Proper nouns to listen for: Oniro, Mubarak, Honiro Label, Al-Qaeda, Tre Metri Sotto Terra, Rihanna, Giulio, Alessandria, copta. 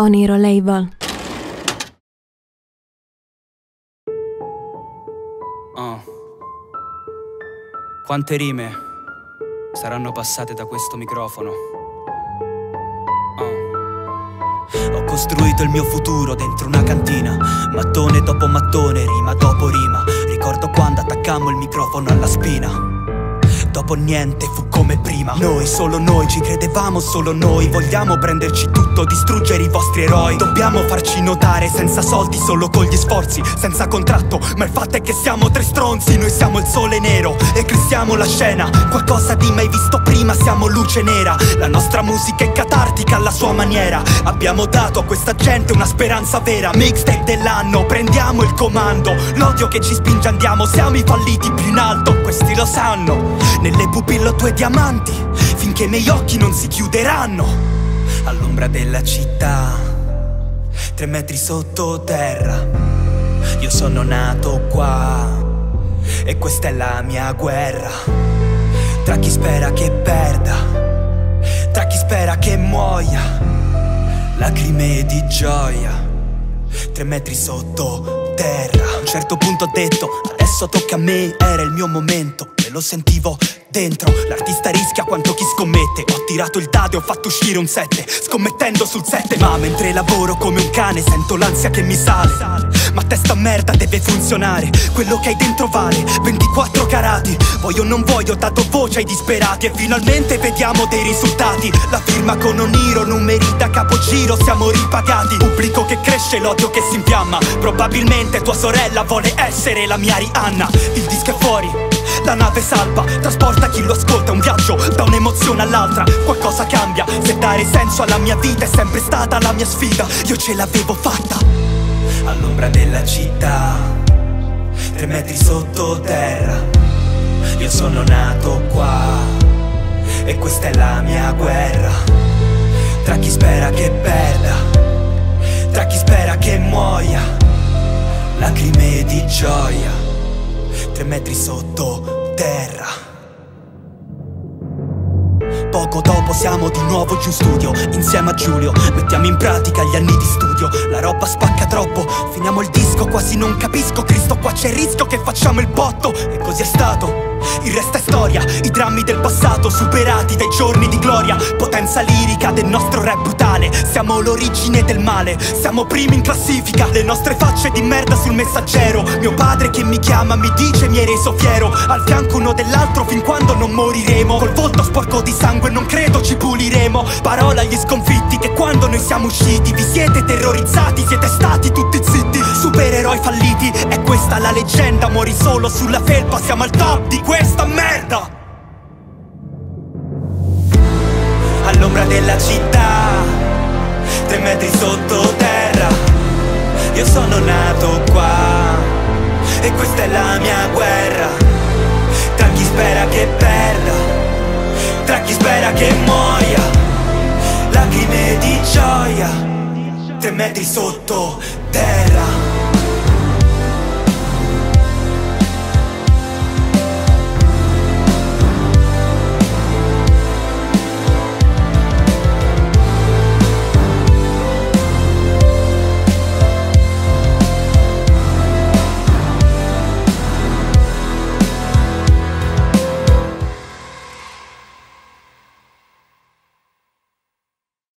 Honiro Label. Oh. Quante rime saranno passate da questo microfono? Oh. Ho costruito il mio futuro dentro una cantina, mattone dopo mattone, rima dopo rima. Ricordo quando attaccammo il microfono alla spina. Dopo niente fu come prima. Noi, solo noi, ci credevamo solo noi. Vogliamo prenderci tutto, distruggere i vostri eroi. Dobbiamo farci notare senza soldi, solo con gli sforzi, senza contratto. Ma il fatto è che siamo tre stronzi. Noi siamo il sole nero, eclissiamo la scena. Qualcosa di mai visto prima, siamo luce nera. La nostra musica è catartica alla sua maniera. Abbiamo dato a questa gente una speranza vera. Mixtape dell'anno, prendiamo il comando. L'odio che ci spinge andiamo, siamo i falliti più in alto. Questi lo sanno. Nelle pupille ho due diamanti, finché i miei occhi non si chiuderanno. All'ombra della città, 3 metri sotto terra. Io sono nato qua, e questa è la mia guerra. Tra chi spera che perda, tra chi spera che muoia. Lacrime di gioia, 3 metri sotto terra. A un certo punto ho detto, adesso tocca a me, era il mio momento. Lo sentivo dentro, l'artista rischia quanto chi scommette. Ho tirato il dado e ho fatto uscire un 7, scommettendo sul 7. Ma mentre lavoro come un cane sento l'ansia che mi sale. Ma testa merda deve funzionare, quello che hai dentro vale 24 carati. Vuoi o non vuoi ho dato voce ai disperati e finalmente vediamo dei risultati. La firma con Oniro, numeri da capogiro, siamo ripagati. Pubblico che cresce, l'odio che si infiamma. Probabilmente tua sorella vuole essere la mia Rihanna. Il disco è fuori, la nave salva, trasporta chi lo ascolta. Un viaggio da un'emozione all'altra, qualcosa cambia. Se dare senso alla mia vita è sempre stata la mia sfida, io ce l'avevo fatta. All'ombra della città, 3 metri sotto terra. Io sono nato qua, e questa è la mia guerra. Tra chi spera che perda, tra chi spera che muoia. Lacrime di gioia, 3 metri sotto terra. Poco dopo siamo di nuovo giù in studio, insieme a Giulio, mettiamo in pratica gli anni di studio. La roba spacca troppo, finiamo il disco, quasi non capisco. Cristo, qua c'è il rischio che facciamo il botto. E così è stato, il resto è storia. I drammi del passato, superati dai giorni di gloria. Potenza lirica del nostro rap brutale, siamo l'origine del male, siamo primi in classifica. Le nostre facce di merda sul messaggero. Mio padre che mi chiama, mi dice mi hai reso fiero. Al fianco uno dell'altro fin quando non moriremo. Col volto sporco di sangue non credo ci puliremo. Parola agli sconfitti che quando noi siamo usciti vi siete terrorizzati, siete stati tutti zitti. Supereroi falliti, è questa la leggenda. Muori solo sulla felpa, siamo al top di questa merda. All'ombra della città, 3 metri sotto terra. Io sono nato qua, e questa è la mia guerra. Tra chi spera che perda, tra chi spera che muoia. Lacrime di gioia, 3 metri sotto terra.